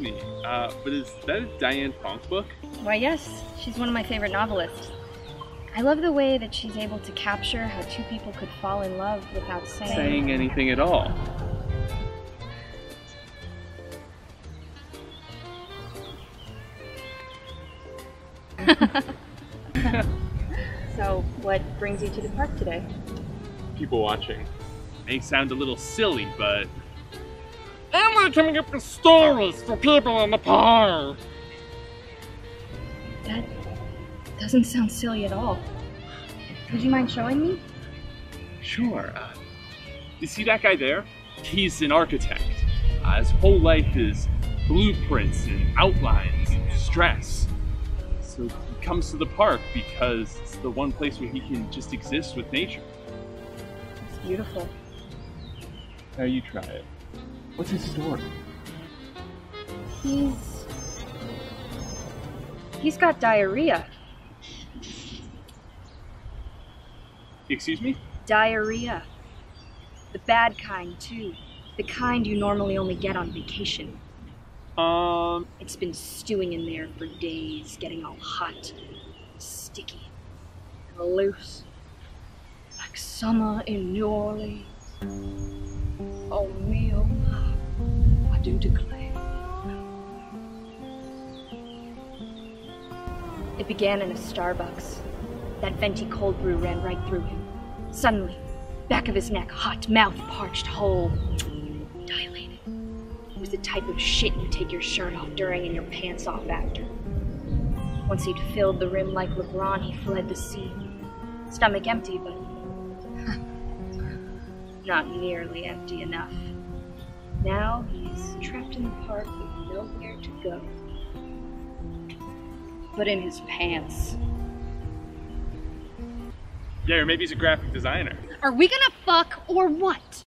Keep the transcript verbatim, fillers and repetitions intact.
me, uh, but is that a Diane Fonk book? Why yes, she's one of my favorite novelists. I love the way that she's able to capture how two people could fall in love without saying, saying anything at all. So, what brings you to the park today? People watching. May sound a little silly, but I'm not coming up with stories for people in the park. That doesn't sound silly at all. Would you mind showing me? Sure. Uh, you see that guy there? He's an architect. Uh, his whole life is blueprints and outlines and stress. So he comes to the park because it's the one place where he can just exist with nature. It's beautiful. Now you try it. What's his story? He's... He's got diarrhea. Excuse me? Diarrhea. The bad kind, too. The kind you normally only get on vacation. Um... It's been stewing in there for days, getting all hot, sticky, and loose. Like summer in New Orleans. Oh, me, oh, my. I do declare. It began in a Starbucks. That venti cold brew ran right through him. Suddenly, back of his neck, hot, mouth parched, whole, dilated. It was the type of shit you take your shirt off during and your pants off after. Once he'd filled the rim like LeBron, he fled the scene. Stomach empty, but not nearly empty enough. Now he's trapped in the park with nowhere to go. But in his pants. Yeah, or maybe he's a graphic designer. Are we gonna fuck or what?